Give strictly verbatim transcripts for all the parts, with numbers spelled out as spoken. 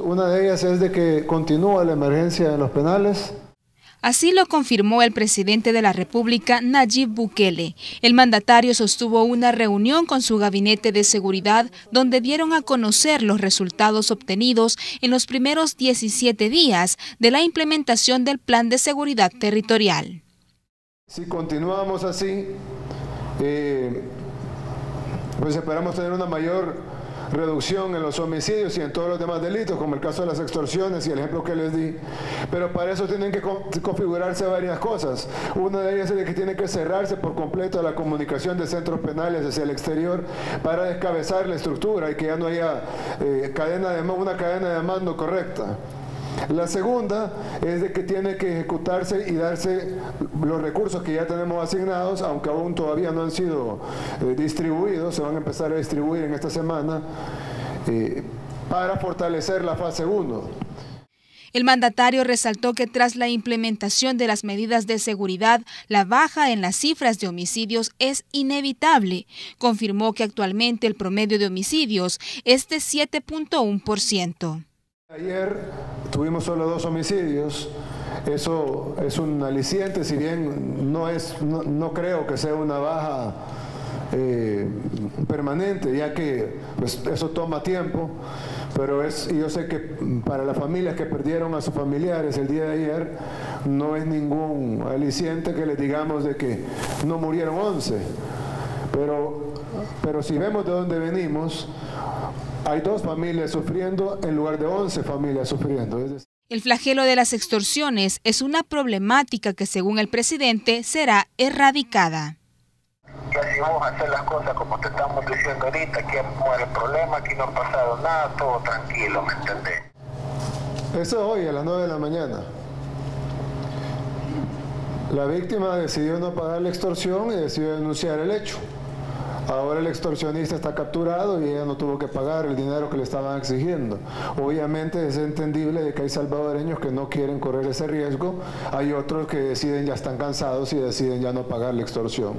Una de ellas es de que continúa la emergencia en los penales. Así lo confirmó el presidente de la República, Nayib Bukele. El mandatario sostuvo una reunión con su gabinete de seguridad donde dieron a conocer los resultados obtenidos en los primeros diecisiete días de la implementación del Plan de Seguridad Territorial. Si continuamos así, eh, pues esperamos tener una mayor reducción en los homicidios y en todos los demás delitos, como el caso de las extorsiones y el ejemplo que les di, pero para eso tienen que co- configurarse varias cosas. Una de ellas es que tiene que cerrarse por completo la comunicación de centros penales hacia el exterior para descabezar la estructura y que ya no haya eh, cadena de, una cadena de mando correcta. La segunda es de que tiene que ejecutarse y darse los recursos que ya tenemos asignados, aunque aún todavía no han sido eh, distribuidos, se van a empezar a distribuir en esta semana, eh, para fortalecer la fase uno. El mandatario resaltó que tras la implementación de las medidas de seguridad, la baja en las cifras de homicidios es inevitable. Confirmó que actualmente el promedio de homicidios es de siete punto uno por ciento. Ayer tuvimos solo dos homicidios, eso es un aliciente, si bien no, es, no, no creo que sea una baja eh, permanente, ya que pues, eso toma tiempo, pero es, yo sé que para las familias que perdieron a sus familiares el día de ayer, no es ningún aliciente que les digamos de que no murieron once, pero, pero si vemos de dónde venimos, hay dos familias sufriendo en lugar de once familias sufriendo. El flagelo de las extorsiones es una problemática que, según el presidente, será erradicada. Ya si vamos a hacer las cosas como te estamos diciendo ahorita, que muere el problema, aquí no ha pasado nada, todo tranquilo, ¿me entendés? Eso es hoy, a las nueve de la mañana. La víctima decidió no pagar la extorsión y decidió denunciar el hecho. Ahora el extorsionista está capturado y ella no tuvo que pagar el dinero que le estaban exigiendo. Obviamente es entendible de que hay salvadoreños que no quieren correr ese riesgo, hay otros que deciden ya están cansados y deciden ya no pagar la extorsión.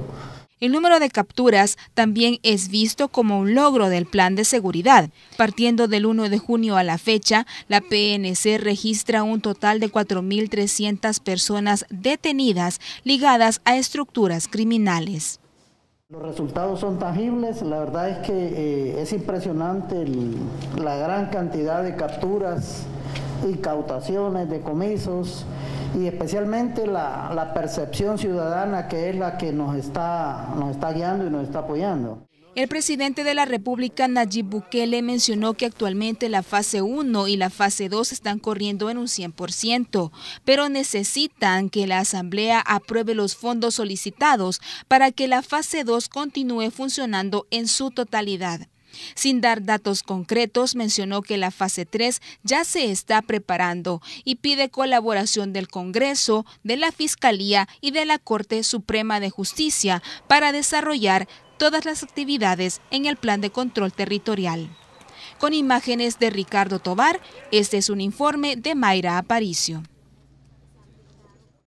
El número de capturas también es visto como un logro del plan de seguridad. Partiendo del uno de junio a la fecha, la P N C registra un total de cuatro mil trescientas personas detenidas ligadas a estructuras criminales. Los resultados son tangibles, la verdad es que eh, es impresionante el, la gran cantidad de capturas, incautaciones, decomisos y especialmente la, la percepción ciudadana, que es la que nos está, nos está guiando y nos está apoyando. El presidente de la República, Nayib Bukele, mencionó que actualmente la fase uno y la fase dos están corriendo en un cien por ciento, pero necesitan que la Asamblea apruebe los fondos solicitados para que la fase dos continúe funcionando en su totalidad. Sin dar datos concretos, mencionó que la fase tres ya se está preparando y pide colaboración del Congreso, de la Fiscalía y de la Corte Suprema de Justicia para desarrollar todas las actividades en el plan de control territorial. Con imágenes de Ricardo Tovar, este es un informe de Mayra Aparicio.